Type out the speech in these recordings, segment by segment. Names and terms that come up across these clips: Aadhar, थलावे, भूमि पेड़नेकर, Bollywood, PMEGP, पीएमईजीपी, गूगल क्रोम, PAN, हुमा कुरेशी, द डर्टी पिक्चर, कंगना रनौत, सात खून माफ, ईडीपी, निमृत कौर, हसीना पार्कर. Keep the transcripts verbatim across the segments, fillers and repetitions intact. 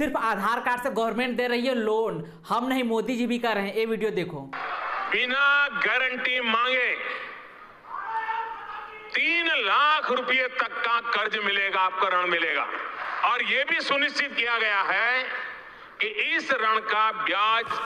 सिर्फ आधार कार्ड से गवर्नमेंट दे रही है लोन, हम नहीं, मोदी जी भी कर रहे हैं। ये वीडियो देखो। बिना गारंटी मांगे तीन लाख रुपए तक का कर्ज मिलेगा, आपको ऋण मिलेगा। और यह भी सुनिश्चित किया गया है कि इस ऋण का ब्याज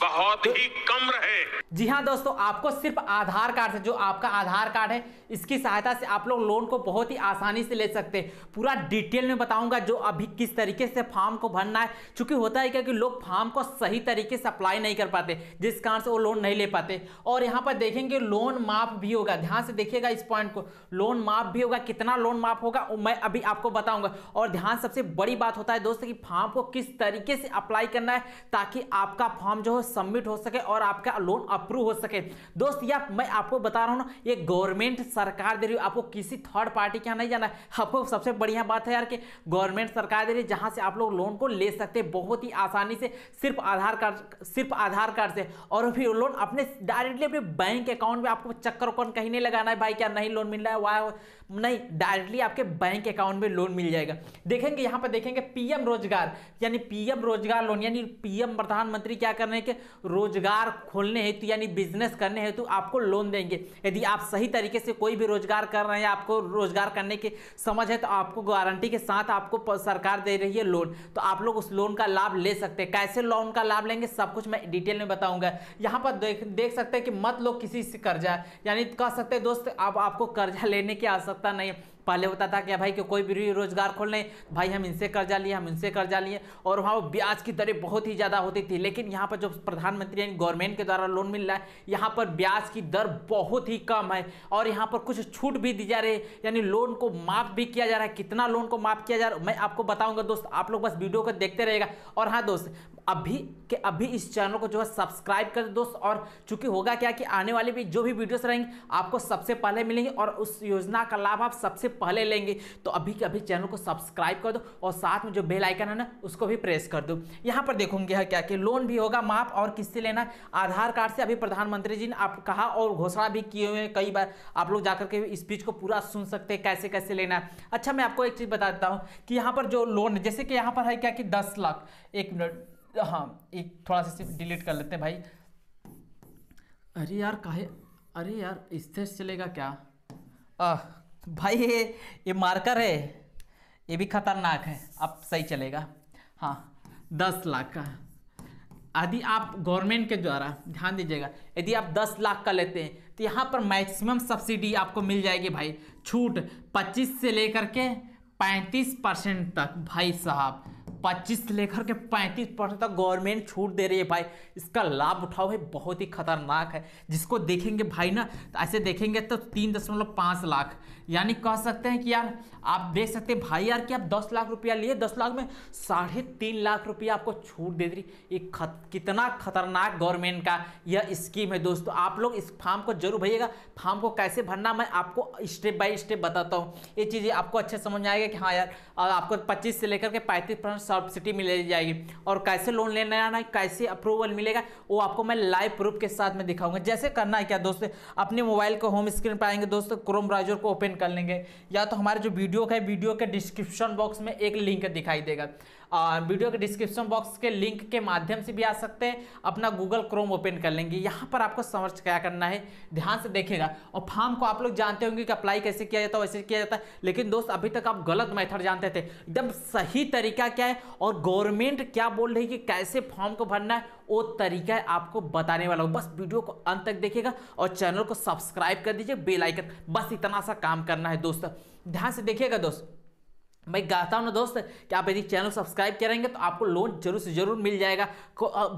बहुत ही कम रहे। जी हाँ दोस्तों, आपको सिर्फ आधार कार्ड से, जो आपका आधार कार्ड है इसकी सहायता से आप लोग लोन को बहुत ही आसानी से ले सकते हैं। पूरा डिटेल में बताऊंगा जो अभी किस तरीके से फॉर्म को भरना है, क्योंकि होता है क्या कि लोग फॉर्म को सही तरीके से अप्लाई नहीं कर पाते, जिस कारण से वो लोन नहीं ले पाते। और यहाँ पर देखेंगे लोन माफ भी होगा, ध्यान से देखिएगा इस पॉइंट को, लोन माफ भी होगा। कितना लोन माफ होगा मैं अभी आपको बताऊंगा। और ध्यान, सबसे बड़ी बात होता है दोस्तों कि फॉर्म को किस तरीके से अप्लाई करना है ताकि आपका फॉर्म जो सबमिट हो सके और आपका लोन अप्रूव हो सके। दोस्त या मैं आपको बता रहा हूं ना, ये गवर्नमेंट सरकार दे रही है, आपको किसी थर्ड पार्टी के यहाँ नहीं जाना है। आपको सबसे बढ़िया बात है यार कि गवर्नमेंट सरकार दे रही है, जहां से आप लोग लोन को ले सकते हैं बहुत ही आसानी से, सिर्फ आधार कार्ड सिर्फ आधार कार्ड से। और फिर लोन अपने डायरेक्टली अपने बैंक अकाउंट में, आपको चक्कर अकाउंट कहीं नहीं लगाना है भाई क्या नहीं लोन मिल रहा है वाह, नहीं, डायरेक्टली आपके बैंक अकाउंट में लोन मिल जाएगा। देखेंगे यहाँ पर, देखेंगे पीएम रोजगार, यानी पीएम रोजगार लोन, यानी पीएम प्रधानमंत्री क्या करने के रोजगार खोलने हेतु, यानी बिजनेस करने हेतु आपको लोन देंगे। यदि आप सही तरीके से कोई भी रोजगार कर रहे हैं, आपको रोजगार करने की समझ है, तो आपको गारंटी के साथ आपको सरकार दे रही है लोन, तो आप लोग उस लोन का लाभ ले सकते हैं। कैसे लोन का लाभ लेंगे सब कुछ मैं डिटेल में बताऊंगा। यहाँ पर देख देख सकते हैं कि मत लोग किसी से कर्जा, यानी कह सकते हैं दोस्त अब आपको कर्जा लेने की आवश्यकता नहीं है। पहले होता था क्या भाई कि कोई भी रोजगार खोलने, भाई हम इनसे कर्जा लिए हम इनसे कर्जा लिए और वहाँ ब्याज की दरें बहुत ही ज़्यादा होती थी। लेकिन यहाँ पर जो प्रधानमंत्री यानी गवर्नमेंट के द्वारा लोन मिल रहा है, यहाँ पर ब्याज की दर बहुत ही कम है और यहाँ पर कुछ छूट भी दी जा रही है, यानी लोन को माफ़ भी किया जा रहा है। कितना लोन को माफ़ किया जा रहा है मैं आपको बताऊँगा दोस्त, आप लोग बस वीडियो को देखते रहेगा। और हाँ दोस्त, अभी के अभी इस चैनल को जो है सब्सक्राइब कर दोस्त, और चूँकि होगा क्या कि आने वाले भी जो भी वीडियोस रहेंगे आपको सबसे पहले मिलेंगे और उस योजना का लाभ आप सबसे पहले लेंगे। तो अभी के अभी चैनल को सब्सक्राइब कर दो और साथ में जो बेल आइकन है ना उसको भी प्रेस कर दो। यहाँ पर देखूंगे क्या कि लोन भी होगा माफ, और किससे लेना, आधार कार्ड से। अभी प्रधानमंत्री जी ने आप कहा और घोषणा भी किए हुए हैं, कई बार आप लोग जाकर के स्पीच को पूरा सुन सकते हैं कैसे कैसे लेना है। अच्छा मैं आपको एक चीज़ बता देता हूँ कि यहाँ पर जो लोन है, जैसे कि यहाँ पर है क्या कि दस लाख एक मिनट हाँ एक थोड़ा सा डिलीट कर लेते हैं भाई। अरे यार काहे, अरे यार इससे चलेगा क्या आ, भाई ये ये मार्कर है, ये भी खतरनाक है। अब सही चलेगा हाँ, दस लाख का। यदि आप गवर्नमेंट के द्वारा ध्यान दीजिएगा, यदि आप दस लाख का लेते हैं तो यहाँ पर मैक्सिमम सब्सिडी आपको मिल जाएगी भाई, छूट पच्चीस से लेकर के पैंतीस परसेंट तक। भाई साहब पच्चीस से लेकर के पैंतीस परसेंट तक गवर्नमेंट छूट दे रही है भाई, इसका लाभ उठाओ भाई, बहुत ही खतरनाक है। जिसको देखेंगे भाई ना तो ऐसे देखेंगे तो तीन दशमलव पाँच लाख, यानी कह सकते हैं कि यार आप देख सकते हैं भाई यार कि आप दस लाख रुपया लिए, दस लाख में साढ़े तीन लाख रुपया आपको छूट दे रही। ये खत, कितना खतरनाक गवर्नमेंट का यह स्कीम है दोस्तों। आप लोग इस फॉर्म को जरूर भरिएगा। फॉर्म को कैसे भरना मैं आपको स्टेप बाई स्टेप बताता हूँ, ये चीज़ें आपको अच्छे समझ में आएगा कि हाँ यार आपको पच्चीस से लेकर के पैंतीस परसेंट सब्सिडी मिल जाएगी और कैसे लोन लेना है, कैसे अप्रूवल मिलेगा वो आपको मैं लाइव प्रूफ के साथ में दिखाऊंगा। जैसे करना है क्या दोस्तों, अपने मोबाइल को होम स्क्रीन पर आएंगे दोस्तों, क्रोम ब्राउजर को ओपन कर लेंगे, या तो हमारे जो वीडियो का है वीडियो के डिस्क्रिप्शन बॉक्स में एक लिंक दिखाई देगा, आ, वीडियो के डिस्क्रिप्शन बॉक्स के लिंक के माध्यम से भी आ सकते हैं। अपना गूगल क्रोम ओपन कर लेंगे, यहाँ पर आपको सर्च क्या करना है ध्यान से देखेगा। और फॉर्म को आप लोग जानते होंगे कि अप्लाई कैसे किया जाता है, वैसे किया जाता है, लेकिन दोस्त अभी तक आप गलत मेथड जानते थे। एकदम सही तरीका क्या है और गवर्नमेंट क्या बोल रही है कि कैसे फॉर्म को भरना है वो तरीका है आपको बताने वाला हूँ। बस वीडियो को अंत तक देखिएगा और चैनल को सब्सक्राइब कर दीजिए, बेल आइकन, बस इतना सा काम करना है दोस्तों। ध्यान से देखिएगा दोस्त, मैं कहता हूँ ना दोस्त कि आप यदि चैनल सब्सक्राइब करेंगे तो आपको लोन जरूर से जरूर मिल जाएगा।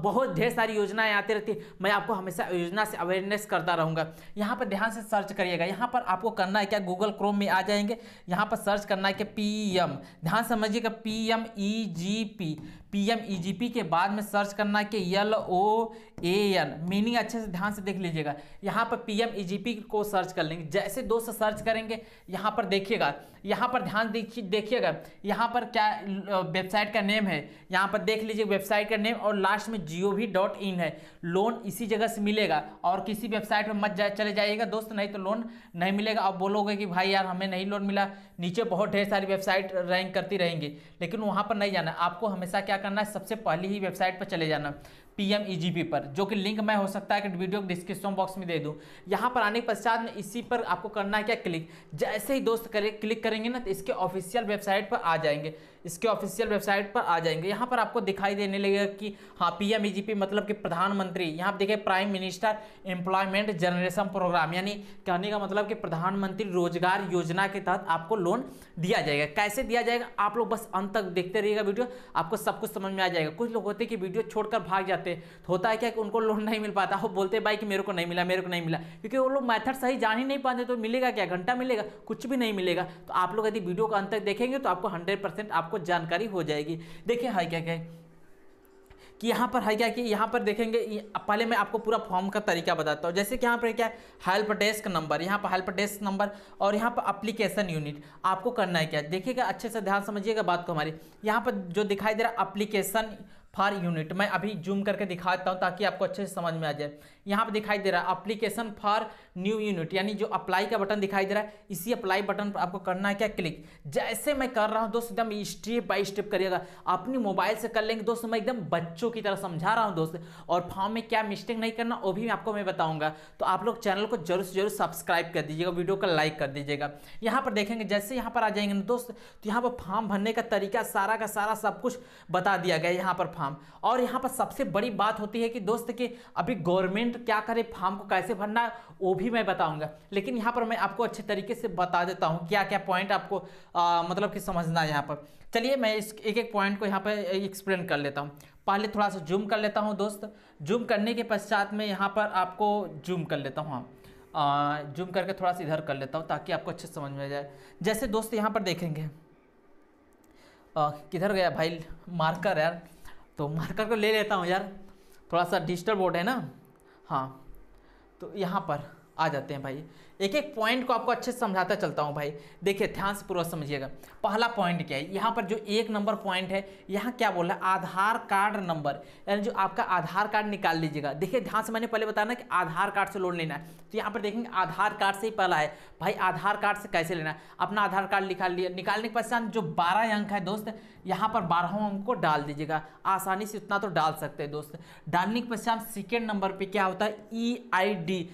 बहुत ढेर सारी योजनाएं आती रहती है, मैं आपको हमेशा योजना से अवेयरनेस करता रहूँगा। यहाँ पर ध्यान से सर्च करिएगा, यहाँ पर आपको करना है क्या, गूगल क्रोम में आ जाएंगे, यहाँ पर सर्च करना है कि पी एम, ध्यान समझिएगा P M E G P, P M E G P के बाद में सर्च करना है कि L O A N, meaning अच्छे से ध्यान से देख लीजिएगा। यहाँ पर पीएमईजीपी को सर्च कर लेंगे, जैसे दोस्त सर्च करेंगे यहाँ पर देखिएगा, यहाँ पर ध्यान देखिए देखिएगा यहाँ पर क्या वेबसाइट का नेम है, यहाँ पर देख लीजिए वेबसाइट का नेम और लास्ट में जीओवी डॉट इन है। लोन इसी जगह से मिलेगा और किसी वेबसाइट पर मत जा, चले जाइएगा दोस्त, नहीं तो लोन नहीं मिलेगा। आप बोलोगे कि भाई यार हमें नहीं लोन मिला, नीचे बहुत ढेर सारी वेबसाइट रैंक करती रहेंगी, लेकिन वहाँ पर नहीं जाना। आपको हमेशा क्या करना है, सबसे पहली ही वेबसाइट पर चले जाना पीएमईजीपी पर, जो कि लिंक मैं हो सकता है कि वीडियो के डिस्क्रिप्शन बॉक्स में दे दूं। यहाँ पर आने के पश्चात में इसी पर आपको करना है क्या, क्लिक। जैसे ही दोस्त करे क्लिक करेंगे ना तो इसके ऑफिशियल वेबसाइट पर आ जाएंगे, इसके ऑफिशियल वेबसाइट पर आ जाएंगे। यहाँ पर आपको दिखाई देने लगेगा कि हाँ पीएमईजीपी मतलब कि प्रधानमंत्री, यहाँ पर देखिए prime minister employment generation programme, यानी कहने का मतलब कि प्रधानमंत्री रोजगार योजना के तहत आपको लोन दिया जाएगा। कैसे दिया जाएगा आप लोग बस अंत तक देखते रहिएगा वीडियो, आपको सब कुछ समझ में आ जाएगा। कुछ लोग होते हैं कि वीडियो छोड़कर भाग जाते, होता है क्या कि उनको लोन नहीं मिल पाता, वो बोलते भाई कि मेरे को नहीं मिला मेरे को नहीं मिला, क्योंकि वो लोग मेथड सही जान ही नहीं पाते। तो मिलेगा क्या, घंटा मिलेगा, कुछ भी नहीं मिलेगा। तो आप लोग यदि वीडियो का अंत तक देखेंगे तो आपको हंड्रेड परसेंट आपको जानकारी हो जाएगी। देखिए है क्या क्या कि यहाँ पर है क्या कि यहाँ पर देखेंगे, पहले मैं आपको पूरा फॉर्म का तरीका बताता हूँ। जैसे कि यहाँ पर क्या है, हेल्प डेस्क नंबर, यहाँ पर हेल्प डेस्क नंबर और यहाँ पर एप्लीकेशन यूनिट। आपको करना है क्या, देखिएगा अच्छे से ध्यान समझिएगा बात को हमारी। यहाँ पर जो दिखाई दे रहा एप्लीकेशन फॉर यूनिट, मैं अभी जूम करके दिखाता हूँ ताकि आपको अच्छे से समझ में आ जाए। यहाँ पर दिखाई दे रहा है एप्लीकेशन फॉर न्यू यूनिट, यानी जो अप्लाई का बटन दिखाई दे रहा है, इसी अप्लाई बटन पर आपको करना है क्या, क्लिक। जैसे मैं कर रहा हूँ दोस्त एकदम स्टेप बाय स्टेप करिएगा, अपनी मोबाइल से कर लेंगे दोस्त, मैं एकदम बच्चों की तरह समझा रहा हूँ दोस्त। और फॉर्म में क्या मिस्टेक नहीं करना वो भी आपको मैं बताऊँगा। तो आप लोग चैनल को जरूर से जरूर सब्सक्राइब कर दीजिएगा, वीडियो को लाइक कर दीजिएगा। यहाँ पर देखेंगे जैसे यहाँ पर आ जाएंगे ना दोस्त, तो यहाँ पर फॉर्म भरने का तरीका सारा का सारा सब कुछ बता दिया गया यहाँ पर। और यहां पर सबसे बड़ी बात होती है कि दोस्त के अभी गवर्नमेंट क्या करे, फॉर्म को कैसे भरना है वो भी मैं बताऊंगा, लेकिन यहां पर मैं आपको अच्छे तरीके से बता देता हूं क्या क्या पॉइंट आपको आ, मतलब कि समझना है। यहां पर चलिए मैं इस एक एक पॉइंट को यहां पर एक्सप्लेन कर लेता हूं। पहले थोड़ा सा जूम कर लेता हूं दोस्त, जूम करने के पश्चात में यहां पर आपको जूम कर लेता हूं, हाँ जूम करके थोड़ा सा इधर कर लेता हूं ताकि आपको अच्छे समझ में आ जाए। जैसे दोस्त यहां पर देखेंगे, किधर गया भाई मार्कर यार, तो मार्कर को ले लेता हूँ यार, थोड़ा सा डिजिटल बोर्ड है ना। हाँ तो यहाँ पर आ जाते हैं भाई, एक एक पॉइंट को आपको अच्छे से समझाता चलता हूँ भाई। देखिए ध्यान से पूरा समझिएगा, पहला पॉइंट क्या है यहाँ पर, जो एक नंबर पॉइंट है यहाँ क्या बोला है, आधार कार्ड नंबर, यानी जो आपका आधार कार्ड निकाल लीजिएगा। देखिए ध्यान से, मैंने पहले बताया ना कि आधार कार्ड से लोन लेना है, तो यहाँ पर देखेंगे आधार कार्ड से ही पहला है भाई। आधार कार्ड से कैसे लेना है, अपना आधार कार्ड निकाल लिया, निकालने के पश्चात जो बारह अंक है दोस्त यहाँ पर बारहवें अंक को डाल दीजिएगा, आसानी से उतना तो डाल सकते हैं दोस्त। डालने के पश्चात सेकेंड नंबर पर क्या होता है, E I D,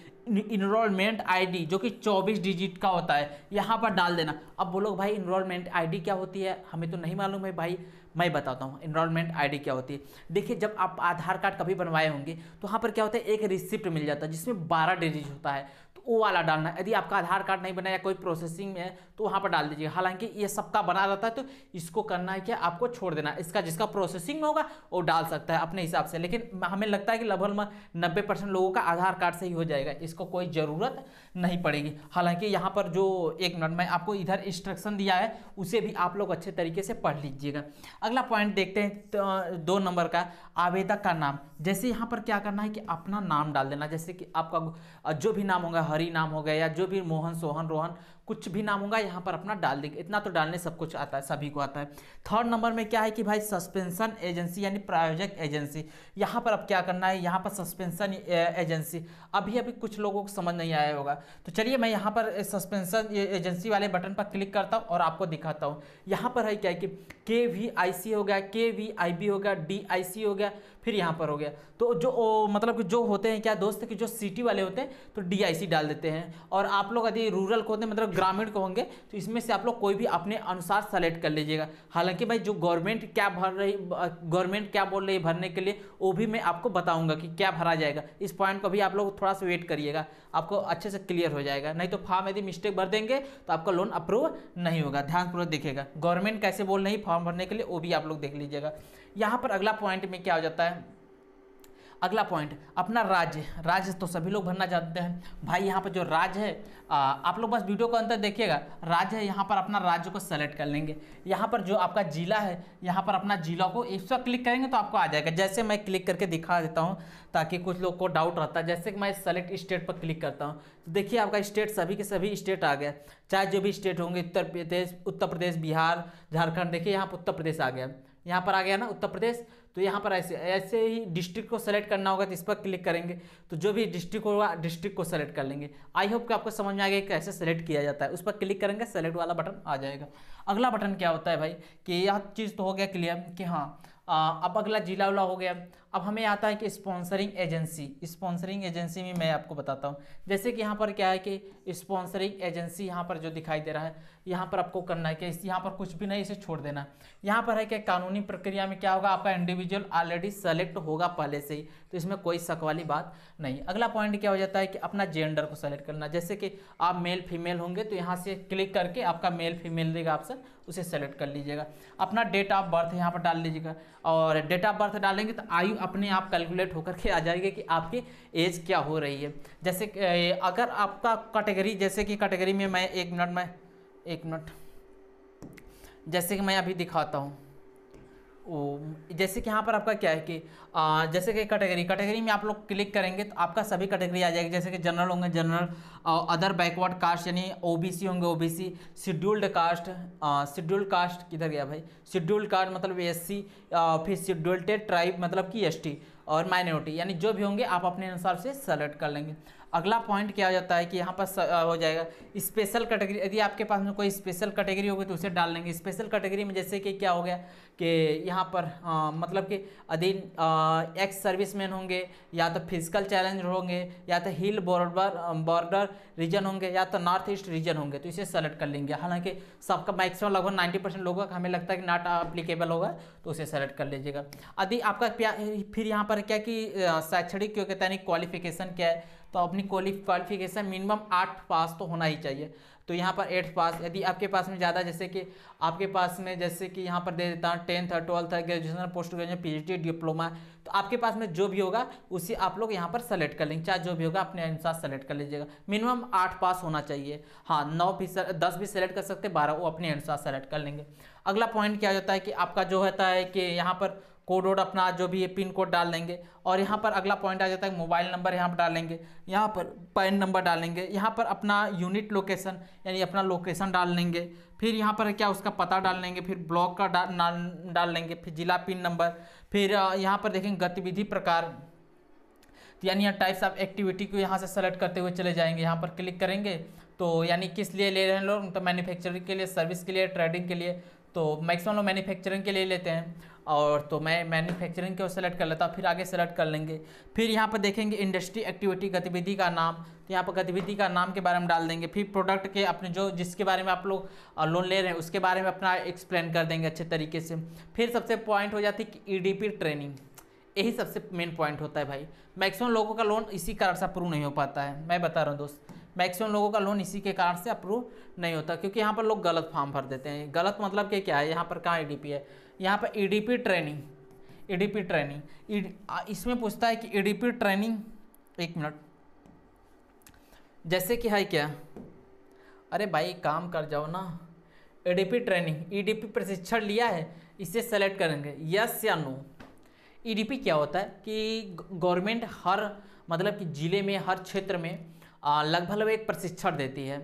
enrolment ID, जो कि चौबीस डिजिट का होता है, यहाँ पर डाल देना। अब बोलो भाई इनरोलमेंट आईडी क्या होती है, हमें तो नहीं मालूम है भाई, मैं बताता हूँ इनरोलमेंट आईडी क्या होती है। देखिए जब आप आधार कार्ड कभी बनवाए होंगे तो यहाँ पर क्या होता है, एक रिसिप्ट मिल जाता है जिसमें बारह डिजिट होता है, तो वो वाला डालना है। यदि आपका आधार कार्ड नहीं बना या कोई प्रोसेसिंग में है तो वहाँ पर डाल दीजिए, हालांकि ये सबका बना रहता है, तो इसको करना है क्या, आपको छोड़ देना। इसका जिसका प्रोसेसिंग में होगा वो डाल सकता है अपने हिसाब से, लेकिन हमें लगता है कि लगभग नब्बे परसेंट लोगों का आधार कार्ड से ही हो जाएगा, इसको कोई ज़रूरत नहीं पड़ेगी। हालांकि यहाँ पर जो एक मिनट में आपको इधर इंस्ट्रक्शन दिया है उसे भी आप लोग अच्छे तरीके से पढ़ लीजिएगा। अगला पॉइंट देखते हैं, तो दो नंबर का, आवेदक का नाम। जैसे यहाँ पर क्या करना है कि अपना नाम डाल देना, जैसे कि आपका जो भी नाम होगा, हरि नाम हो गया या जो भी, मोहन, सोहन, रोहन, कुछ भी नाम होगा यहाँ पर अपना डाल देंगे। इतना तो डालने सब कुछ आता है, सभी को आता है। थर्ड नंबर में क्या है कि भाई सस्पेंशन एजेंसी, यानी प्रायोजक एजेंसी। यहाँ पर अब क्या करना है, यहाँ पर सस्पेंशन एजेंसी, अभी अभी कुछ लोगों को समझ नहीं आया होगा, तो चलिए मैं यहाँ पर सस्पेंशन एजेंसी वाले बटन पर क्लिक करता हूँ और आपको दिखाता हूँ। यहाँ पर है क्या है कि के वी आई सी हो गया, के वी आई बी हो गया, डी आई सी हो गया, फिर यहाँ पर हो गया, तो जो ओ, मतलब कि जो होते हैं क्या दोस्त कि जो सिटी वाले होते हैं तो डी आई सी डाल देते हैं, और आप लोग यदि रूरल को होते हैं मतलब ग्रामीण को होंगे तो इसमें से आप लोग कोई भी अपने अनुसार सेलेक्ट कर लीजिएगा। हालांकि भाई जो गवर्नमेंट क्या भर रही, गवर्नमेंट क्या बोल रही है भरने के लिए वो भी मैं आपको बताऊंगा कि क्या भरा जाएगा। इस पॉइंट को भी आप लोग थोड़ा सा वेट करिएगा, आपको अच्छे से क्लियर हो जाएगा, नहीं तो फॉर्म यदि मिस्टेक भर देंगे तो आपका लोन अप्रूव नहीं होगा। ध्यानपूर्वक देखिएगा गवर्नमेंट कैसे बोल रही है फॉर्म भरने के लिए, वो भी आप लोग देख लीजिएगा। यहाँ पर अगला पॉइंट में क्या हो जाता है, अगला पॉइंट अपना राज्य, राज्य तो सभी लोग भरना चाहते हैं भाई। यहाँ पर जो राज्य है आ, आप लोग बस वीडियो को अंत तक देखिएगा। राज्य है, यहाँ पर अपना राज्य को सेलेक्ट कर लेंगे। यहाँ पर जो आपका जिला है, यहाँ पर अपना जिला को इस पर क्लिक करेंगे तो आपको आ जाएगा। जैसे मैं क्लिक करके दिखा देता हूँ ताकि कुछ लोग को डाउट रहता है। जैसे कि मैं सेलेक्ट स्टेट पर क्लिक करता हूँ तो देखिए आपका स्टेट सभी के सभी स्टेट आ गया, चाहे जो भी स्टेट होंगे, उत्तर प्रदेश, उत्तर प्रदेश बिहार, झारखंड। देखिए यहाँ पर उत्तर प्रदेश आ गया, यहाँ पर आ गया ना उत्तर प्रदेश। तो यहाँ पर ऐसे ऐसे ही डिस्ट्रिक्ट को सेलेक्ट करना होगा, तो इस पर क्लिक करेंगे तो जो भी डिस्ट्रिक्ट होगा डिस्ट्रिक्ट को सेलेक्ट कर लेंगे। आई होप कि आपको समझ में आ गया कि कैसे सेलेक्ट किया जाता है। उस पर क्लिक करेंगे, सेलेक्ट वाला बटन आ जाएगा। अगला बटन क्या होता है भाई कि यह चीज़ तो हो गया क्लियर कि हाँ आ, अब अगला जिला वाला हो गया। अब हमें आता है कि स्पॉन्सरिंग एजेंसी। स्पॉन्सरिंग एजेंसी में मैं आपको बताता हूँ, जैसे कि यहाँ पर क्या है कि स्पॉन्सरिंग एजेंसी यहाँ पर जो दिखाई दे रहा है, यहाँ पर आपको करना है कि यहाँ पर कुछ भी नहीं, इसे छोड़ देना। यहाँ पर है कि कानूनी प्रक्रिया में क्या होगा, आपका इंडिविजुअल ऑलरेडी सेलेक्ट होगा पहले से ही, तो इसमें कोई शक वाली बात नहीं। अगला पॉइंट क्या हो जाता है कि अपना जेंडर को सेलेक्ट करना। जैसे कि आप मेल फीमेल होंगे तो यहाँ से क्लिक करके आपका मेल फीमेल देगा ऑप्शन, उसे सेलेक्ट कर लीजिएगा। अपना डेट ऑफ बर्थ यहाँ पर डाल लीजिएगा, और डेट ऑफ बर्थ डालेंगे तो आयु अपने आप कैलकुलेट होकर के आ जाएगी कि आपकी एज क्या हो रही है। जैसे अगर आपका कैटेगरी, जैसे कि कैटेगरी में मैं एक मिनट में एक मिनट जैसे कि मैं अभी दिखाता हूँ ओ, जैसे कि यहाँ पर आपका क्या है कि आ, जैसे कि कैटेगरी कैटेगरी में आप लोग क्लिक करेंगे तो आपका सभी कैटेगरी आ जाएगी। जैसे कि जनरल होंगे जनरल, अदर बैकवर्ड कास्ट यानी ओबीसी होंगे OBC, scheduled caste scheduled caste किधर गया भाई, शेड्यूल्ड कास्ट मतलब एससी, फिर शेड्यूल्टेड ट्राइब मतलब कि एसटी, और माइनॉरिटी यानी जो भी होंगे आप अपने अनुसार से सेलेक्ट कर लेंगे। अगला पॉइंट क्या हो जाता है कि यहाँ पर हो जाएगा स्पेशल कैटेगरी। यदि आपके पास में कोई स्पेशल कैटेगरी होगी तो उसे डाल लेंगे। स्पेशल कैटेगरी में जैसे कि क्या हो गया कि यहाँ पर आ, मतलब कि यदि एक्स सर्विसमैन होंगे, या तो फिजिकल चैलेंज होंगे, या तो हिल बॉर्डर बॉर्डर रीजन होंगे, या तो नॉर्थ ईस्ट रीजन होंगे, तो इसे सेलेक्ट कर लेंगे। हालांकि सबका मैक्सिमम लगभग नाइन्टी परसेंट लोगों का हमें लगता है कि नॉट एप्लीकेबल होगा, तो उसे सेलेक्ट कर लीजिएगा। यदि आपका फिर यहाँ पर क्या कि शैक्षणिक योग्यता यानी क्वालिफिकेशन क्या है, तो अपनी क्वालिफिकेशन मिनिमम आठ पास तो होना ही चाहिए, तो यहाँ पर एट पास। यदि आपके पास में ज़्यादा, जैसे कि आपके पास में जैसे कि यहाँ पर दे देता हूँ टेंथ है, ट्वेल्थ है, graduation, post graduation, PhD, diploma, तो आपके पास में जो भी होगा उसे आप लोग यहाँ पर सेलेक्ट कर लेंगे। चाहे जो भी होगा अपने अनुसार सेलेक्ट कर लीजिएगा। मिनिमम आठ पास होना चाहिए, हाँ नौ भी दस भी सेलेक्ट कर सकते, बारह वो अपने अनुसार सेलेक्ट कर लेंगे। अगला पॉइंट क्या होता है कि आपका जो होता है कि यहाँ पर कोड वोड अपना जो भी है पिन कोड डाल देंगे, और यहाँ पर अगला पॉइंट आ जाता है मोबाइल नंबर यहाँ पर डालेंगे, यहाँ पर पैन नंबर डालेंगे, यहाँ पर अपना यूनिट लोकेशन यानी अपना लोकेशन डाल लेंगे, फिर यहाँ पर क्या उसका पता डाल लेंगे, फिर ब्लॉक का डा, डाल लेंगे, फिर जिला, पिन नंबर, फिर यहाँ पर देखेंगे गतिविधि प्रकार यानी टाइप्स ऑफ एक्टिविटी को यहाँ से सेलेक्ट करते हुए चले जाएंगे। यहाँ पर क्लिक करेंगे तो यानी किस लिए ले रहे हैं लोग, तो मैन्युफैक्चरिंग के लिए, सर्विस के लिए, ट्रेडिंग के लिए, तो मैक्सिमम लोग मैन्युफैक्चरिंग के लिए लेते हैं, और तो मैं मैन्युफैक्चरिंग को सेलेक्ट कर लेता हूँ। फिर आगे सेलेक्ट कर लेंगे, फिर यहाँ पर देखेंगे इंडस्ट्री एक्टिविटी, गतिविधि का नाम, तो यहाँ पर गतिविधि का नाम के बारे में डाल देंगे। फिर प्रोडक्ट के अपने जो जिसके बारे में आप लोग लोन ले रहे हैं उसके बारे में अपना एक्सप्लेन कर देंगे अच्छे तरीके से। फिर सबसे पॉइंट हो जाती है कि ई डी पी ट्रेनिंग, यही सबसे मेन पॉइंट होता है भाई। मैक्सिमम लोगों का लोन इसी कारण से अप्रूव नहीं हो पाता है, मैं बता रहा हूँ दोस्त, मैक्सिमम लोगों का लोन इसी के कारण से अप्रूव नहीं होता, क्योंकि यहाँ पर लोग गलत फॉर्म भर देते हैं। गलत मतलब कि क्या है, यहाँ पर कहाँ ईडीपी है, यहाँ पर ईडीपी ट्रेनिंग, ईडीपी ट्रेनिंग इसमें पूछता है कि ईडीपी ट्रेनिंग एक मिनट जैसे कि है क्या, अरे भाई काम कर जाओ ना, ईडीपी ट्रेनिंग, ईडीपी प्रशिक्षण लिया है, इसे सेलेक्ट करेंगे यस या नो। ईडीपी क्या होता है कि गवर्नमेंट हर मतलब कि ज़िले में, हर क्षेत्र में लगभग एक प्रशिक्षण देती है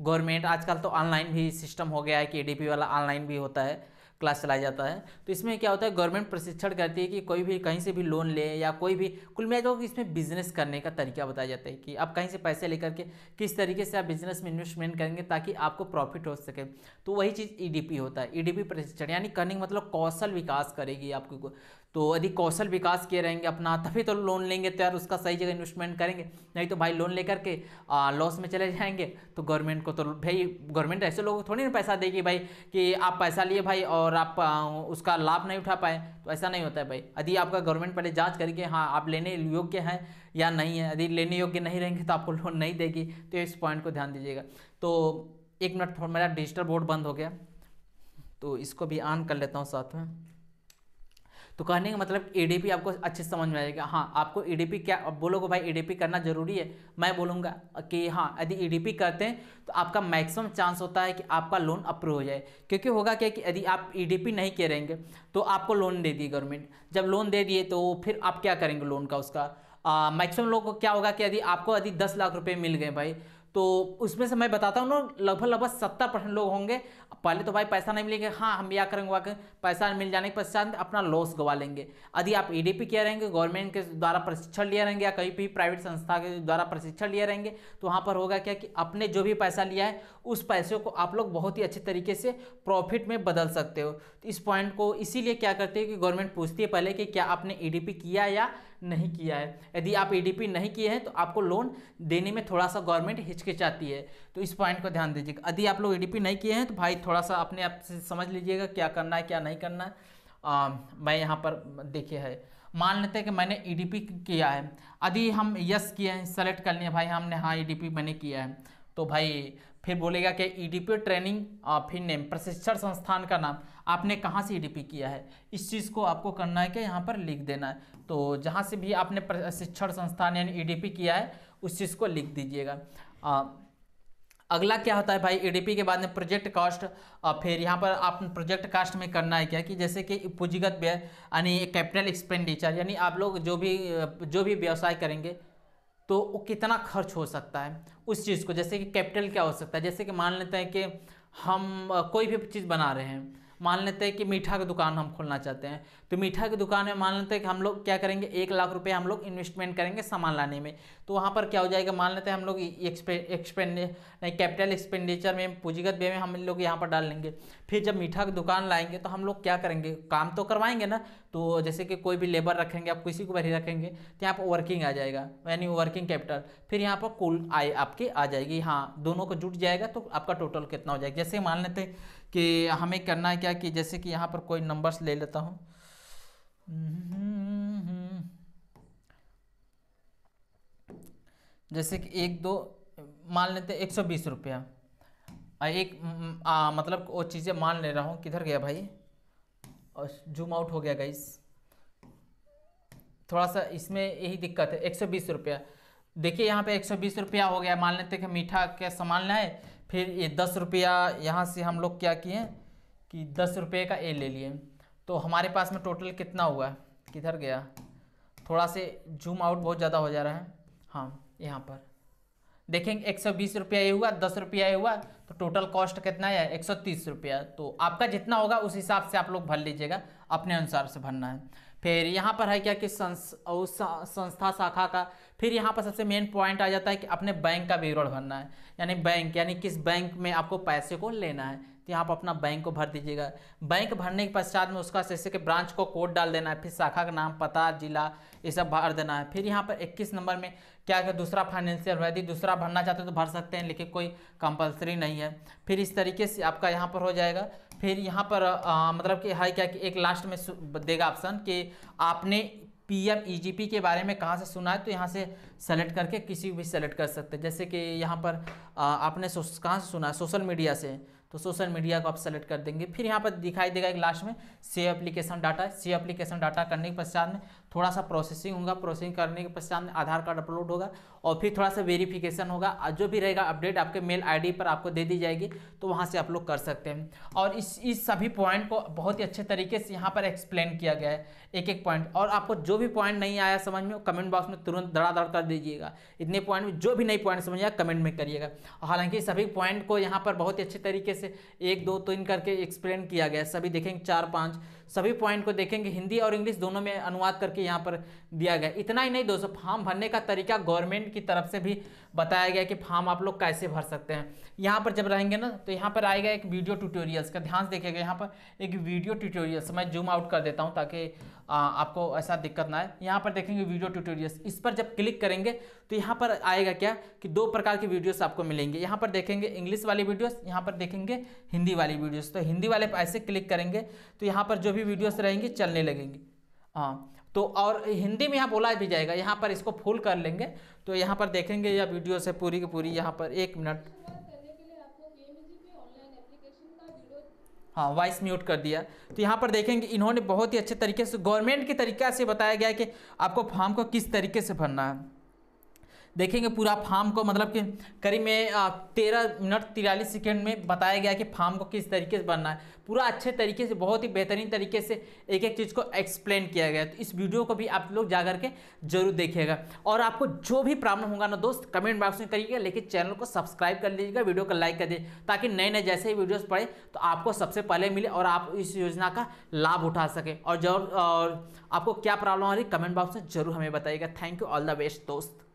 गवर्नमेंट। आजकल तो ऑनलाइन भी सिस्टम हो गया है कि ईडीपी वाला ऑनलाइन भी होता है, क्लास चलाया जाता है। तो इसमें क्या होता है, गवर्नमेंट प्रशिक्षण करती है कि कोई भी कहीं से भी लोन ले, या कोई भी कुल मिलाकर कि इसमें बिजनेस करने का तरीका बताया जाता है कि आप कहीं से पैसे लेकर के किस तरीके से आप बिजनेस में इन्वेस्टमेंट करेंगे ताकि आपको प्रॉफिट हो सके, तो वही चीज़ ईडीपी होता है। ईडीपी प्रशिक्षण यानी कर्निंग मतलब कौशल विकास करेगी आपको, तो यदि कौशल विकास किए रहेंगे अपना तभी तो लोन लेंगे तो यार उसका सही जगह इन्वेस्टमेंट करेंगे, नहीं तो भाई लोन लेकर के लॉस में चले जाएंगे। तो गवर्नमेंट को तो भाई गवर्नमेंट ऐसे लोगों को थोड़ी ना पैसा देगी भाई कि आप पैसा लिए भाई और आप उसका लाभ नहीं उठा पाए, तो ऐसा नहीं होता है भाई। यदि आपका गवर्नमेंट पहले जांच करके हाँ आप लेने योग्य हैं या नहीं है, यदि लेने योग्य नहीं रहेंगे तो आपको लोन नहीं देगी, तो इस पॉइंट को ध्यान दीजिएगा। तो एक मिनट, थोड़ा मेरा डिजिटल बोर्ड बंद हो गया तो इसको भी ऑन कर लेता हूँ साथ में। तो तो कहने का मतलब एडीपी आपको अच्छे से समझ में आ जाएगा। हाँ, आपको एडीपी क्या, अब बोलोगे भाई एडीपी करना जरूरी है, मैं बोलूँगा कि हाँ यदि एडीपी करते हैं तो आपका मैक्सिमम चांस होता है कि आपका लोन अप्रूव हो जाए। क्योंकि होगा क्या कि यदि आप एडीपी नहीं करेंगे तो आपको लोन दे दिए गवर्नमेंट, जब लोन दे दिए तो फिर आप क्या करेंगे लोन का उसका मैक्सिमम लोग को क्या होगा कि यदि आपको यदि दस लाख रुपये मिल गए भाई, तो उसमें से मैं बताता हूँ ना लगभग लगभग सत्तर परसेंट लोग होंगे पहले तो भाई पैसा नहीं मिलेगा। हाँ, हम क्या करेंगे वाकई पैसा मिल जाने के पश्चात अपना लॉस गवा लेंगे। यदि आप एडीपी किया रहेंगे, गवर्नमेंट के द्वारा प्रशिक्षण लिए रहेंगे या कहीं भी प्राइवेट संस्था के द्वारा प्रशिक्षण लिए रहेंगे, तो वहाँ पर होगा क्या कि अपने जो भी पैसा लिया है उस पैसे को आप लोग बहुत ही अच्छे तरीके से प्रॉफिट में बदल सकते हो। तो इस पॉइंट को इसीलिए क्या करते हैं कि गवर्नमेंट पूछती है पहले कि क्या आपने एडीपी किया या नहीं किया है। यदि आप एडीपी नहीं किए हैं तो आपको लोन देने में थोड़ा सा गवर्नमेंट हिचकिचाती है, तो इस पॉइंट को ध्यान दीजिएगा। यदि आप लोग एडीपी नहीं किए हैं तो भाई थोड़ा सा अपने आप से समझ लीजिएगा क्या करना है क्या नहीं करना है। आ, मैं यहाँ पर देखिए है, मान लेते हैं कि मैंने एडीपी किया है, यदि हम यस किए हैं, सेलेक्ट कर लिए भाई हमने, हाँ एडीपी मैंने किया है, तो भाई फिर बोलेगा कि एडीपी ट्रेनिंग फिर नेम प्रशिक्षण संस्थान का नाम आपने कहाँ से एडीपी किया है, इस चीज़ को आपको करना है कि यहाँ पर लिख देना है। तो जहाँ से भी आपने प्रशिक्षण संस्थान यानी एडीपी किया है उस चीज़ को लिख दीजिएगा। आ, अगला क्या होता है भाई एडीपी के बाद में प्रोजेक्ट कास्ट। फिर यहाँ पर आप प्रोजेक्ट कास्ट में करना है क्या कि जैसे कि पूंजीगत व्यय यानी कैपिटल एक्सपेंडिचर, यानी आप लोग जो भी जो भी व्यवसाय करेंगे तो वो कितना खर्च हो सकता है उस चीज़ को, जैसे कि कैपिटल क्या हो सकता है। जैसे कि मान लेते हैं कि हम कोई भी चीज़ बना रहे हैं, मान लेते हैं कि मीठा की दुकान हम खोलना चाहते हैं, तो मीठा की दुकान में मान लेते हैं कि हम लोग क्या करेंगे एक लाख रुपए हम लोग इन्वेस्टमेंट करेंगे सामान लाने में। तो वहाँ पर क्या हो जाएगा, मान लेते हैं हम लोग एक्सपेंड नहीं कैपिटल एक्सपेंडिचर में पूंजीगत व्यय में हम लोग यहाँ पर डाल लेंगे। फिर जब मीठा की दुकान लाएंगे तो हम लोग क्या करेंगे, काम तो करवाएंगे ना, तो जैसे कि कोई भी लेबर रखेंगे, आप किसी को भी रखेंगे तो यहाँ पर वर्किंग आ जाएगा यानी वर्किंग कैपिटल। फिर यहाँ पर कुल आय आपकी आ जाएगी, हाँ दोनों को जुट जाएगा तो आपका टोटल कितना हो जाएगा। जैसे मान लेते हैं कि हमें करना है क्या कि जैसे कि यहाँ पर कोई नंबर्स ले लेता हूँ, जैसे कि एक दो मान लेते हैं एक सौ बीस रुपया एक आ, मतलब वो चीज़ें मान ले रहा हूँ। किधर गया भाई, और जूम आउट हो गया गाइस, थोड़ा सा इसमें यही दिक्कत है। एक सौ बीस रुपया देखिए यहाँ पे एक सौ बीस रुपया हो गया। मान लेते हैं कि मीठा क्या सामान लाए, फिर ये दस रुपया यहाँ से हम लोग क्या किए कि दस रुपये का ए ले लिए, तो हमारे पास में टोटल कितना हुआ। किधर गया, थोड़ा से जूम आउट बहुत ज़्यादा हो जा रहा है। हाँ यहाँ पर देखेंगे एक सौ बीस रुपया ये हुआ, दस रुपया ये हुआ, तो टोटल कॉस्ट कितना है एक सौ तीस रुपया। तो आपका जितना होगा उस हिसाब से आप लोग भर लीजिएगा, अपने अनुसार से भरना है। फिर यहाँ पर है क्या कि संस्था शाखा का, फिर यहाँ पर सबसे मेन पॉइंट आ जाता है कि अपने बैंक का विवरण भरना है, यानी बैंक यानी किस बैंक में आपको पैसे को लेना है, तो यहाँ पर अपना बैंक को भर दीजिएगा। बैंक भरने के पश्चात में उसका जैसे कि ब्रांच को कोड डाल देना है, फिर शाखा का नाम, पता, जिला, ये सब भर देना है। फिर यहाँ पर इक्कीस नंबर में क्या है दूसरा फाइनेंशियल, यदि दूसरा भरना चाहते हो तो भर सकते हैं, लेकिन कोई कंपलसरी नहीं है। फिर इस तरीके से आपका यहाँ पर हो जाएगा। फिर यहाँ पर आ, मतलब कि है क्या कि एक लास्ट में देगा ऑप्शन कि आपने पीएमईजीपी के बारे में कहाँ से सुना है, तो यहाँ से सेलेक्ट करके किसी भी सेलेक्ट कर सकते हैं। जैसे कि यहाँ पर आ, आपने कहाँ से सुना है, सोशल मीडिया से, तो सोशल मीडिया को आप सेलेक्ट कर देंगे। फिर यहाँ पर दिखाई देगा एक लास्ट में save application data, save application data करने के पश्चात में थोड़ा सा प्रोसेसिंग होगा, प्रोसेसिंग करने के पश्चात में आधार कार्ड अपलोड होगा और फिर थोड़ा सा वेरिफिकेशन होगा। जो भी रहेगा अपडेट आपके मेल आईडी पर आपको दे दी जाएगी, तो वहाँ से आप लोग कर सकते हैं। और इस इस सभी पॉइंट को बहुत ही अच्छे तरीके से यहाँ पर एक्सप्लेन किया गया है, एक एक पॉइंट। और आपको जो भी पॉइंट नहीं आया समझ में, कमेंट बॉक्स में तुरंत धड़ाधड़ कर दीजिएगा। इतने पॉइंट में जो भी नई पॉइंट समझ आया कमेंट में करिएगा। हालांकि सभी पॉइंट को यहाँ पर बहुत ही अच्छे तरीके से एक दो तीन करके एक्सप्लेन किया गया है। सभी देखेंगे चार पाँच सभी पॉइंट को देखेंगे, हिंदी और इंग्लिश दोनों में अनुवाद करके यहाँ पर दिया गया। इतना ही नहीं दोस्तों, फॉर्म भरने का तरीका गवर्नमेंट की तरफ से भी बताया गया कि फॉर्म आप लोग कैसे भर सकते हैं। यहाँ पर जब रहेंगे ना तो यहाँ पर आएगा एक वीडियो ट्यूटोरियल्स का, ध्यान से देखिएगा। यहाँ पर एक वीडियो ट्यूटोरियल्स, मैं जूम आउट कर देता हूँ ताकि आपको ऐसा दिक्कत ना आए। यहाँ पर देखेंगे वीडियो ट्यूटोरियल्स, इस पर जब क्लिक करेंगे तो यहाँ पर आएगा क्या कि दो प्रकार की वीडियोस आपको मिलेंगे। यहाँ पर देखेंगे इंग्लिश वाली वीडियोस, यहाँ पर देखेंगे हिंदी वाली वीडियोस। तो हिंदी वाले पर ऐसे क्लिक करेंगे तो यहाँ पर जो भी वीडियोस रहेंगी चलने लगेंगी। हाँ तो और हिंदी में यहाँ बोला भी जाएगा, यहाँ पर इसको फुल कर लेंगे तो यहाँ पर देखेंगे यह वीडियोस है पूरी की पूरी। यहाँ पर एक मिनट हाँ वॉइस म्यूट कर दिया। तो यहाँ पर देखेंगे इन्होंने बहुत ही अच्छे तरीके से गवर्नमेंट के तरीक़ा से बताया गया है कि आपको फॉर्म को किस तरीके से भरना है। देखेंगे पूरा फॉर्म को मतलब कि करीब में तेरह मिनट तिरालीस सेकेंड में बताया गया कि फॉर्म को किस तरीके से भरना है, पूरा अच्छे तरीके से बहुत ही बेहतरीन तरीके से एक एक चीज़ को एक्सप्लेन किया गया। तो इस वीडियो को भी आप लोग जा करके जरूर देखिएगा और आपको जो भी प्रॉब्लम होगा ना दोस्त कमेंट बॉक्स में करिएगा, लेकिन चैनल को सब्सक्राइब कर लीजिएगा, वीडियो को लाइक कर दीजिए ताकि नए नए जैसे ही वीडियोज़ पड़े तो आपको सबसे पहले मिले और आप इस योजना का लाभ उठा सकें। और जरूर और आपको क्या प्रॉब्लम आ रही कमेंट बॉक्स में ज़रूर हमें बताइएगा। Thank you, all the best दोस्त।